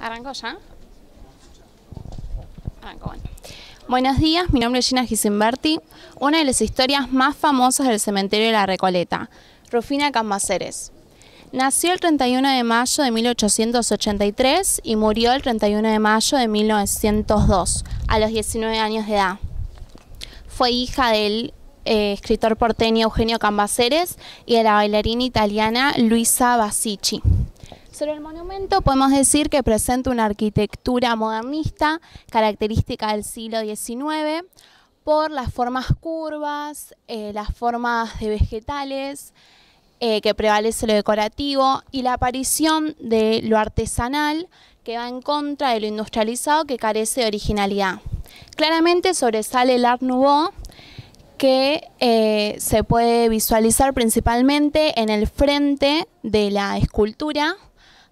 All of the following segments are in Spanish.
¿Arrancó ya? Arrancó, bueno. Buenos días, mi nombre es Gina Ghisimberti, una de las historias más famosas del Cementerio de la Recoleta, Rufina Cambaceres. Nació el 31 de mayo de 1883 y murió el 31 de mayo de 1902, a los 19 años de edad. Fue hija del escritor porteño Eugenio Cambaceres y de la bailarina italiana Luisa Bassici. Sobre el monumento podemos decir que presenta una arquitectura modernista, característica del siglo XIX, por las formas curvas, las formas de vegetales, que prevalece lo decorativo y la aparición de lo artesanal que va en contra de lo industrializado que carece de originalidad. Claramente sobresale el Art Nouveau que se puede visualizar principalmente en el frente de la escultura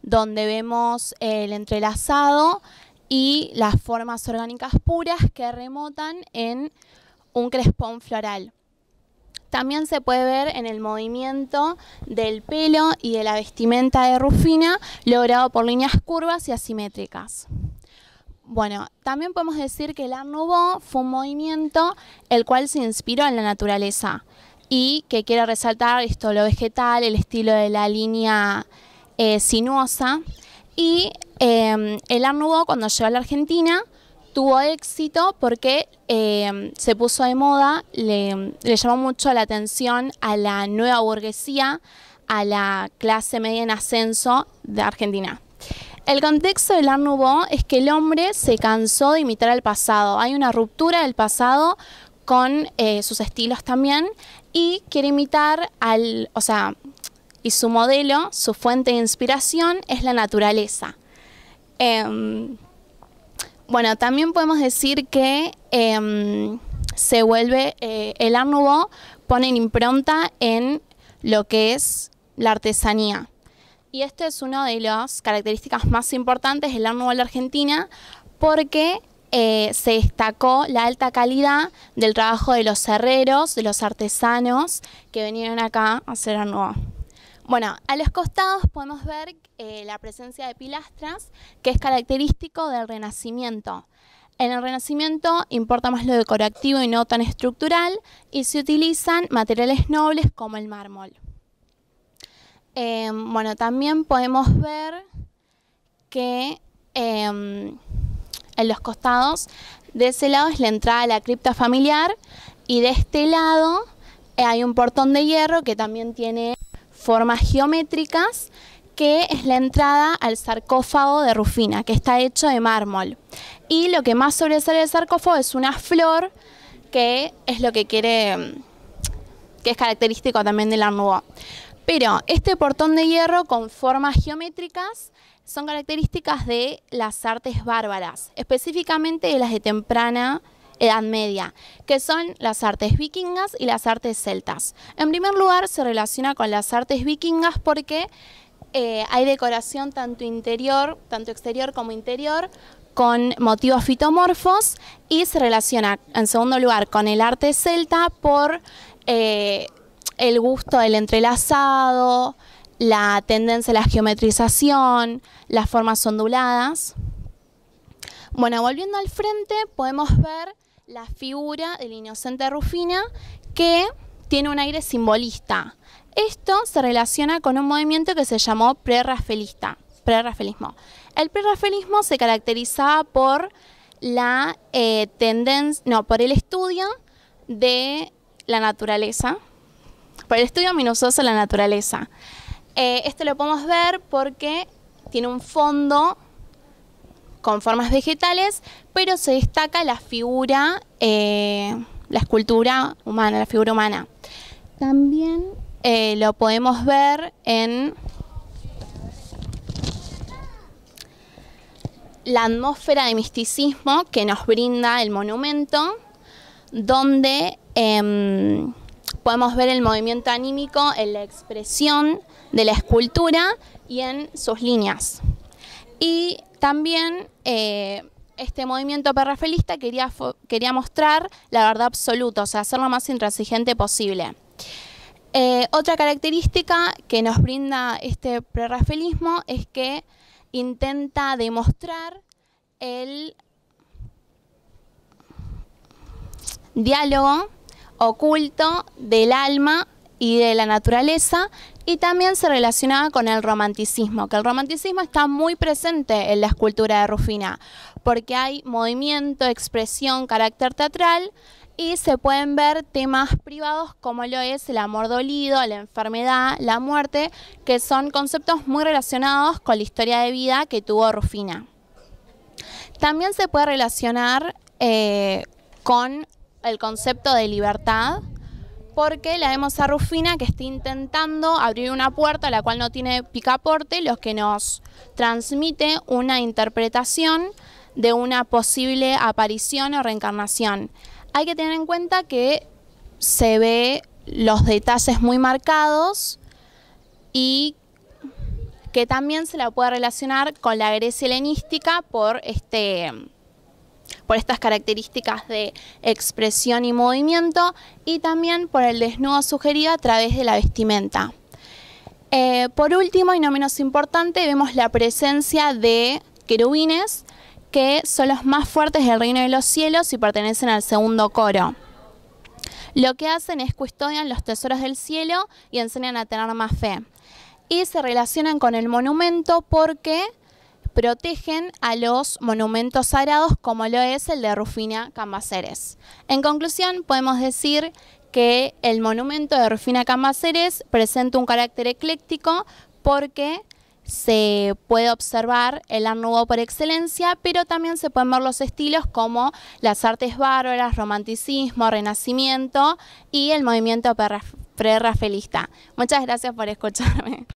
donde vemos el entrelazado y las formas orgánicas puras que remotan en un crespón floral. También se puede ver en el movimiento del pelo y de la vestimenta de Rufina, logrado por líneas curvas y asimétricas. Bueno, también podemos decir que el Art Nouveau fue un movimiento el cual se inspiró en la naturaleza y que quiere resaltar esto, lo vegetal, el estilo de la línea sinuosa. Y el Art Nouveau, cuando llegó a la Argentina, tuvo éxito porque se puso de moda, le llamó mucho la atención a la nueva burguesía, a la clase media en ascenso de Argentina. El contexto del Art Nouveau es que el hombre se cansó de imitar al pasado. Hay una ruptura del pasado con sus estilos también y quiere imitar al... o sea, y su modelo, su fuente de inspiración es la naturaleza. Bueno, también podemos decir que se vuelve el Art Nouveau, pone impronta en lo que es la artesanía. Y esta es una de las características más importantes del Art Nouveau en la Argentina, porque se destacó la alta calidad del trabajo de los herreros, de los artesanos que vinieron acá a hacer Art Nouveau. Bueno, a los costados podemos ver la presencia de pilastras, que es característico del Renacimiento. En el Renacimiento importa más lo decorativo y no tan estructural, y se utilizan materiales nobles como el mármol. Bueno, también podemos ver que en los costados, de ese lado es la entrada a la cripta familiar, y de este lado hay un portón de hierro que también tiene formas geométricas, que es la entrada al sarcófago de Rufina, que está hecho de mármol. Y lo que más sobresale del sarcófago es una flor, que es lo que quiere, que es característico también del Art Nouveau. Pero este portón de hierro con formas geométricas son características de las artes bárbaras, específicamente de las de temprana Edad Media, que son las artes vikingas y las artes celtas. En primer lugar, se relaciona con las artes vikingas porque hay decoración tanto exterior como interior, con motivos fitomorfos, y se relaciona, en segundo lugar, con el arte celta por el gusto del entrelazado, la tendencia a la geometrización, las formas onduladas. Bueno, volviendo al frente, podemos ver la figura del inocente Rufina, que tiene un aire simbolista. Esto se relaciona con un movimiento que se llamó prerrafaelismo. El prerrafaelismo se caracterizaba por la por el estudio de la naturaleza, por el estudio minucioso de la naturaleza. Esto lo podemos ver porque tiene un fondo con formas vegetales, pero se destaca la figura, la escultura humana, la figura humana. También lo podemos ver en la atmósfera de misticismo que nos brinda el monumento, donde podemos ver el movimiento anímico en la expresión de la escultura y en sus líneas. Y también este movimiento prerrafaelista quería mostrar la verdad absoluta, o sea, hacerlo lo más intransigente posible. Otra característica que nos brinda este prerrafaelismo es que intenta demostrar el diálogo oculto del alma y de la naturaleza, y también se relacionaba con el romanticismo, que el romanticismo está muy presente en la escultura de Rufina, porque hay movimiento, expresión, carácter teatral, y se pueden ver temas privados como lo es el amor dolido, la enfermedad, la muerte, que son conceptos muy relacionados con la historia de vida que tuvo Rufina. También se puede relacionar con el concepto de libertad, porque la vemos a Rufina que está intentando abrir una puerta a la cual no tiene picaporte, lo que nos transmite una interpretación de una posible aparición o reencarnación. Hay que tener en cuenta que se ve los detalles muy marcados y que también se la puede relacionar con la Grecia helenística por estas características de expresión y movimiento, y también por el desnudo sugerido a través de la vestimenta. Por último, y no menos importante, vemos la presencia de querubines, que son los más fuertes del reino de los cielos y pertenecen al segundo coro. Lo que hacen es custodian los tesoros del cielo y enseñan a tener más fe. Y se relacionan con el monumento porque protegen a los monumentos sagrados como lo es el de Rufina Cambaceres. En conclusión, podemos decir que el monumento de Rufina Cambaceres presenta un carácter ecléctico porque se puede observar el Art Nouveau por excelencia, pero también se pueden ver los estilos como las artes bárbaras, romanticismo, renacimiento y el movimiento prerrafaelista. Muchas gracias por escucharme.